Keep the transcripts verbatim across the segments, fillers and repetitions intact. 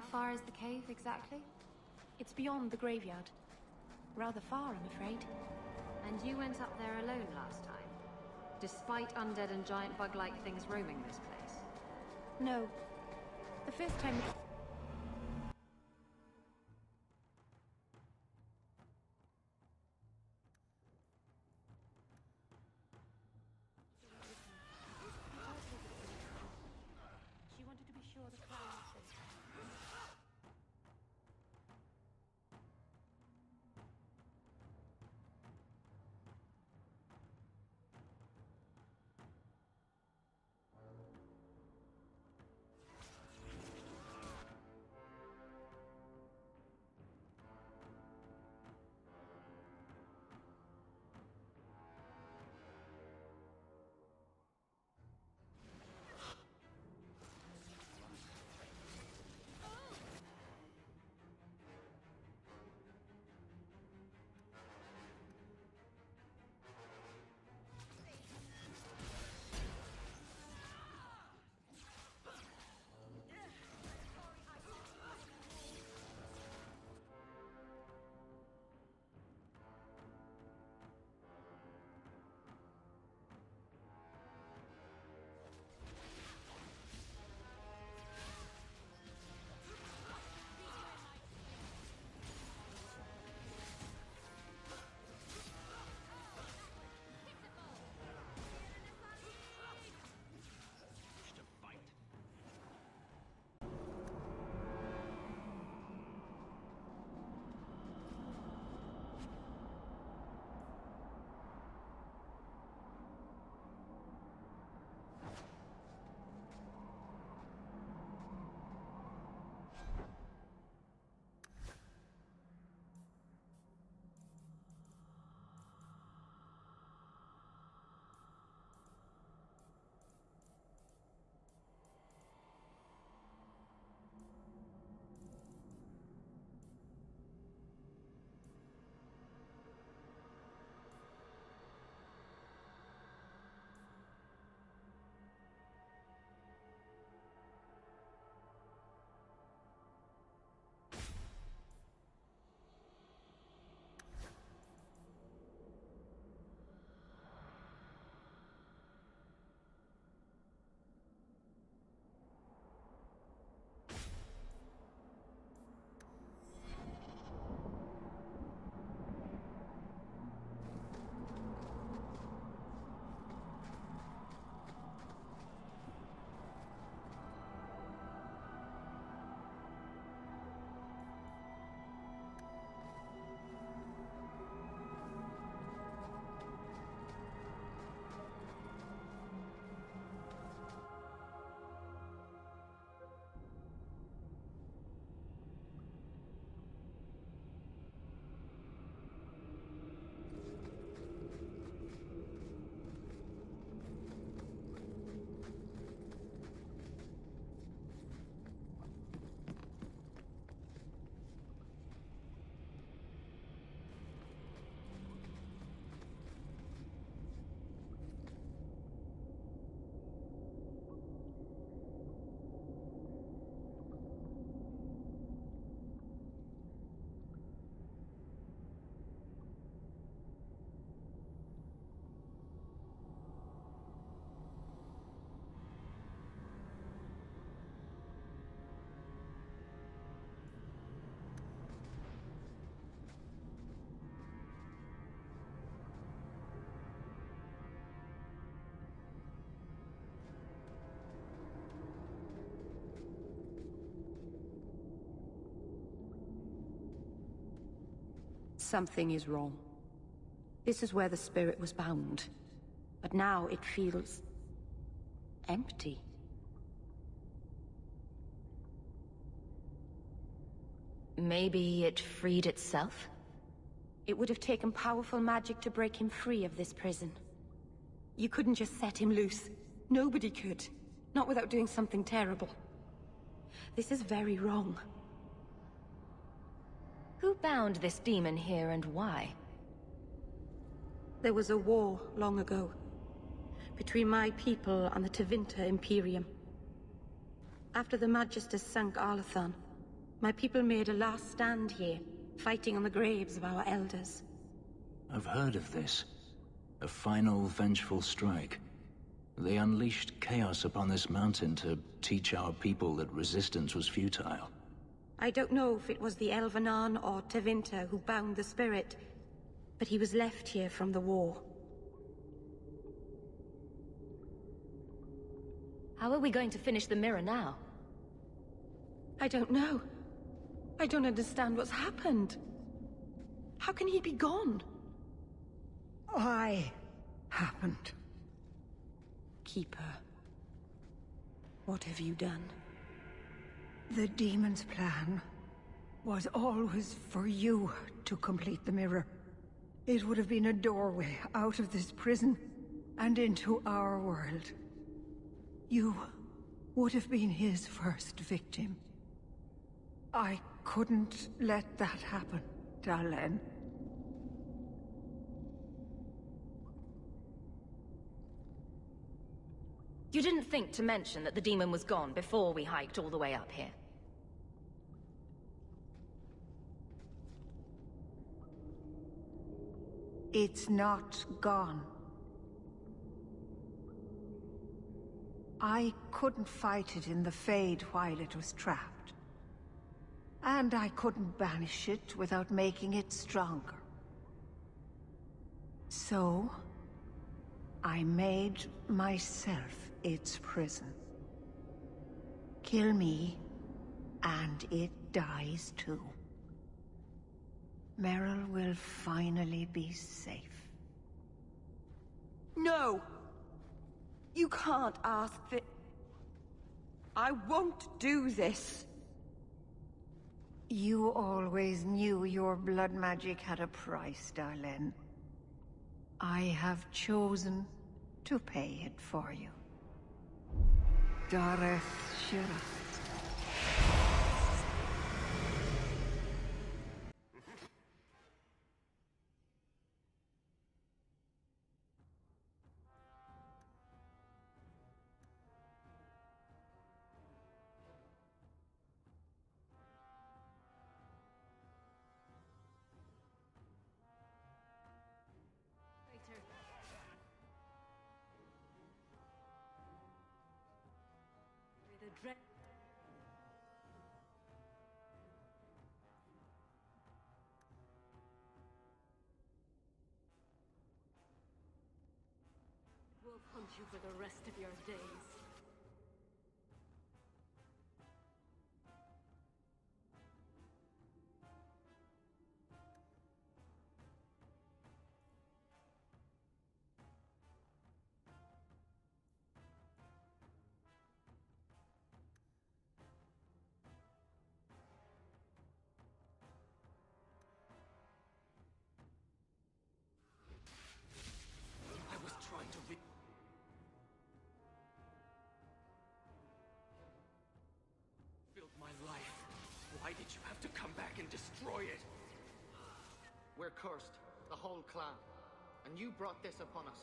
How far is the cave, exactly? It's beyond the graveyard. Rather far, I'm afraid. And you went up there alone last time? Despite undead and giant bug-like things roaming this place? No. The first time... Something is wrong. This is where the spirit was bound, but now it feels empty. Maybe it freed itself? It would have taken powerful magic to break him free of this prison. You couldn't just set him loose. Nobody could. Not without doing something terrible. This is very wrong. Who bound this demon here and why? There was a war long ago, between my people and the Tevinter Imperium. After the Magister sank Arlathan, My people made a last stand here, fighting on the graves of our elders. I've heard of this. A final vengeful strike. They unleashed chaos upon this mountain to teach our people that resistance was futile. I don't know if it was the Elvhenan or Tevinter who bound the spirit, but he was left here from the war. How are we going to finish the mirror now? I don't know. I don't understand what's happened. How can he be gone? Why happened? Keeper, what have you done? The demon's plan was always for you to complete the mirror. It would have been a doorway out of this prison and into our world. You would have been his first victim. I couldn't let that happen, Darlen. You didn't think to mention that the demon was gone before we hiked all the way up here. It's not gone. I couldn't fight it in the Fade while it was trapped. And I couldn't banish it without making it stronger. So, I made myself its prison. Kill me, and it dies too. Merrill will finally be safe. No! You can't ask that. I won't do this. You always knew your blood magic had a price, Darlene. I have chosen to pay it for you. Dareth Shira. We'll hunt you for the rest of your days. Why did you have to come back and destroy it? We're cursed, the whole clan, and you brought this upon us.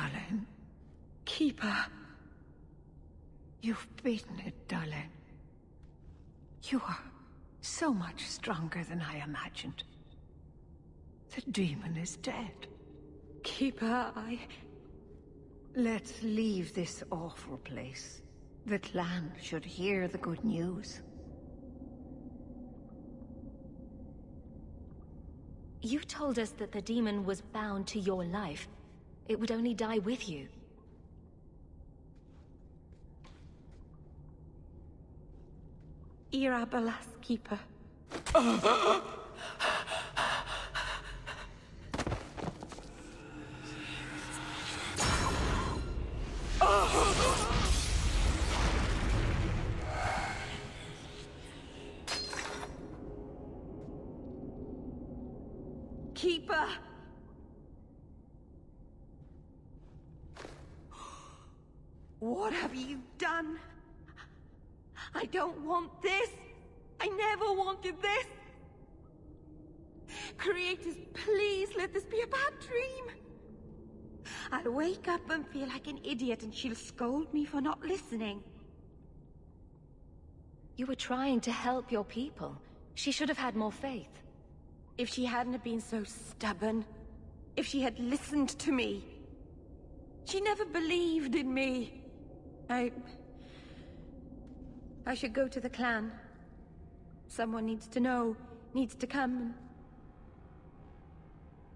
Darlen. Keeper. You've beaten it, Darlen. You are so much stronger than I imagined. The demon is dead. Keeper, I... Let's leave this awful place. The clan should hear the good news. You told us that the demon was bound to your life. It would only die with you. Ira, Keeper. Keeper. What have you done? I don't want this. I never wanted this. Creators, please let this be a bad dream. I'll wake up and feel like an idiot and she'll scold me for not listening. You were trying to help your people. She should have had more faith. If she hadn't have been so stubborn. If she had listened to me. She never believed in me. I... I should go to the clan. Someone needs to know, needs to come and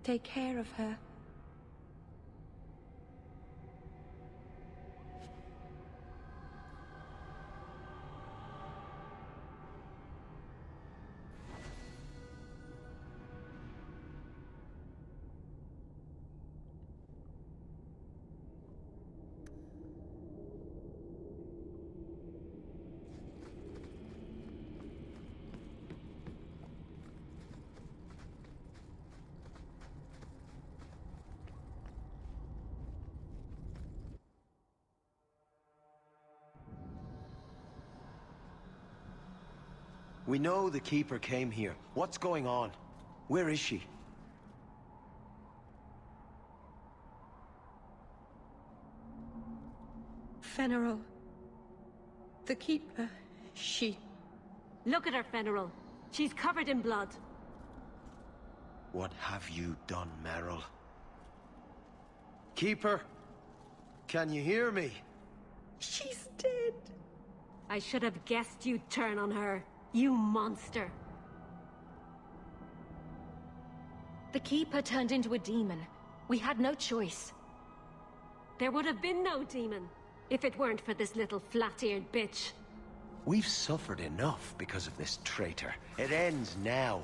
take care of her. We know the Keeper came here. What's going on? Where is she? Feneral. The Keeper, she... Look at her, Feneral. She's covered in blood. What have you done, Merrill? Keeper, can you hear me? She's dead. I should have guessed you'd turn on her. You monster! The Keeper turned into a demon. We had no choice. There would have been no demon, if it weren't for this little flat-eared bitch. We've suffered enough because of this traitor. It ends now.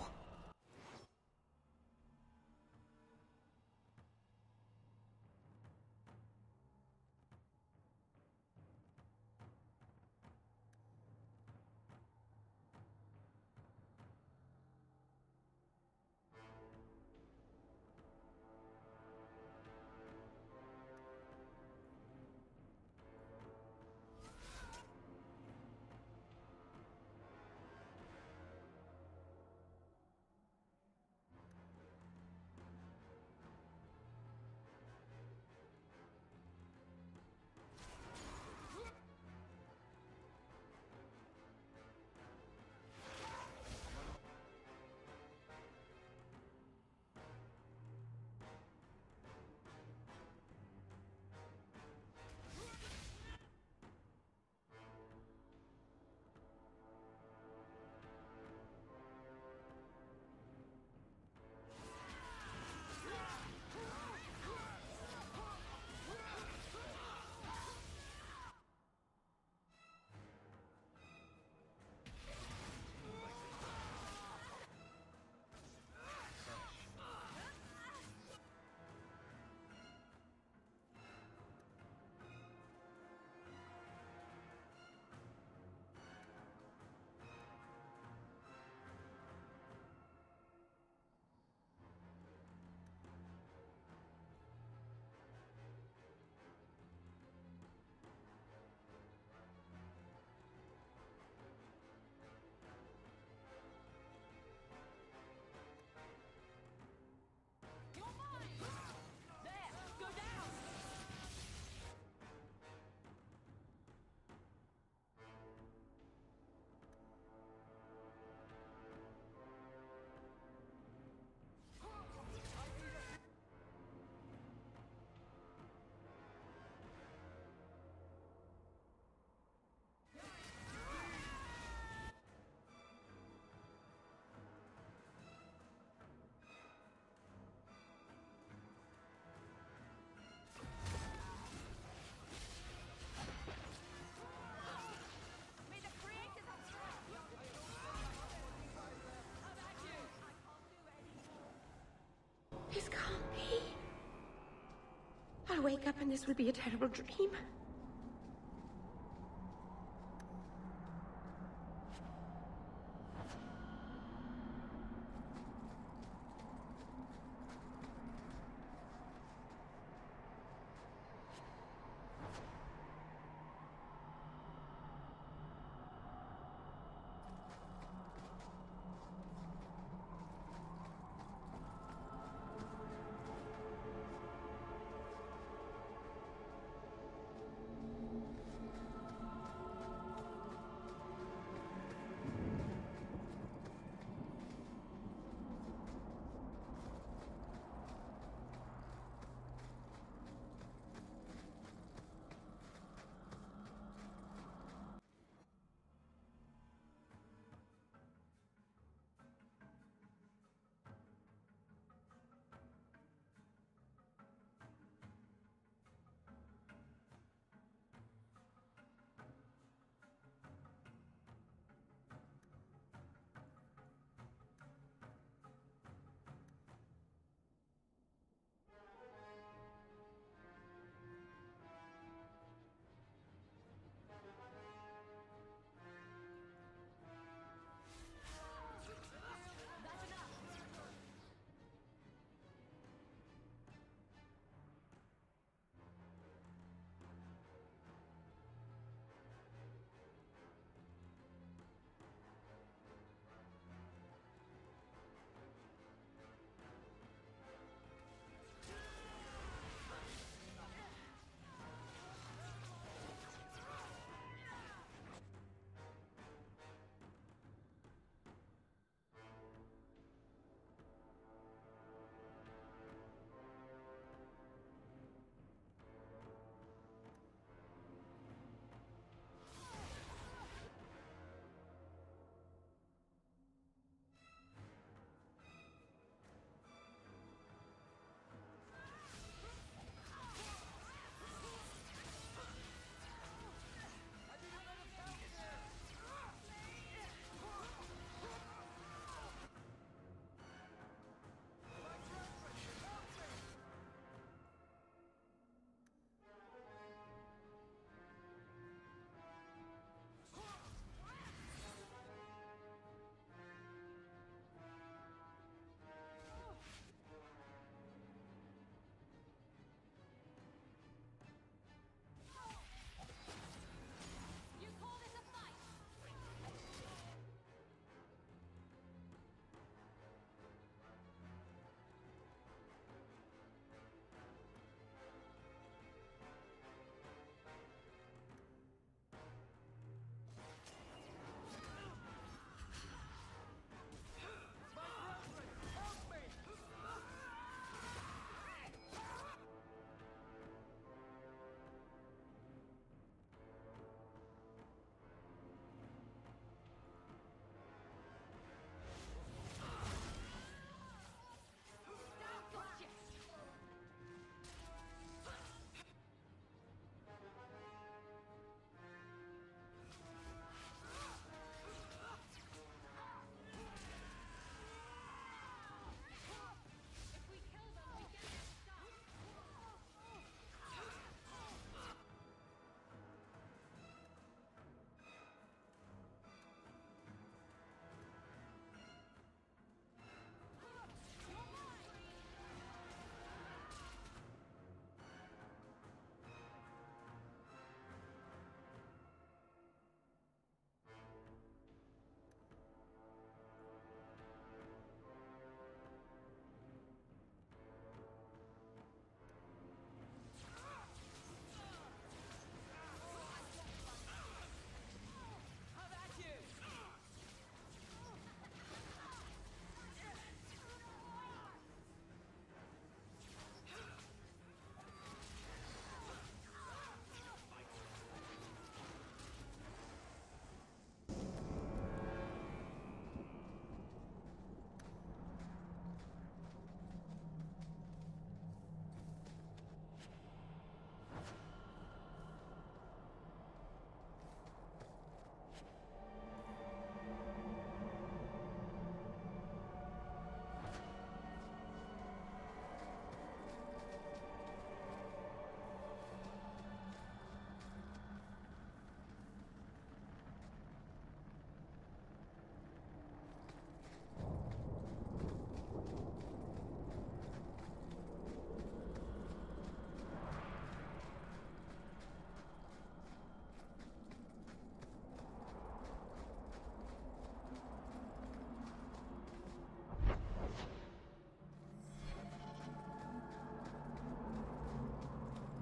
I'll wake up and this will be a terrible dream.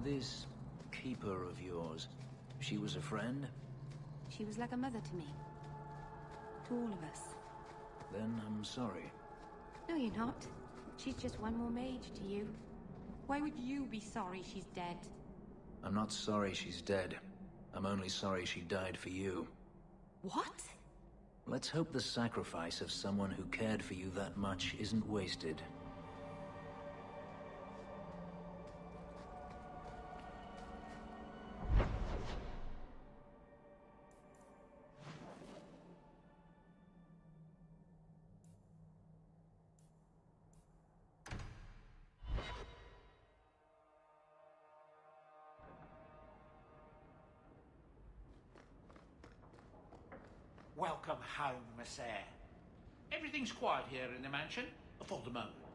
This keeper of yours, she was a friend? She was like a mother to me. To all of us. Then I'm sorry. No, you're not. She's just one more mage to you. Why would you be sorry she's dead? I'm not sorry she's dead. I'm only sorry she died for you. What? Let's hope the sacrifice of someone who cared for you that much isn't wasted. Welcome home, Messere. Everything's quiet here in the mansion, for the moment.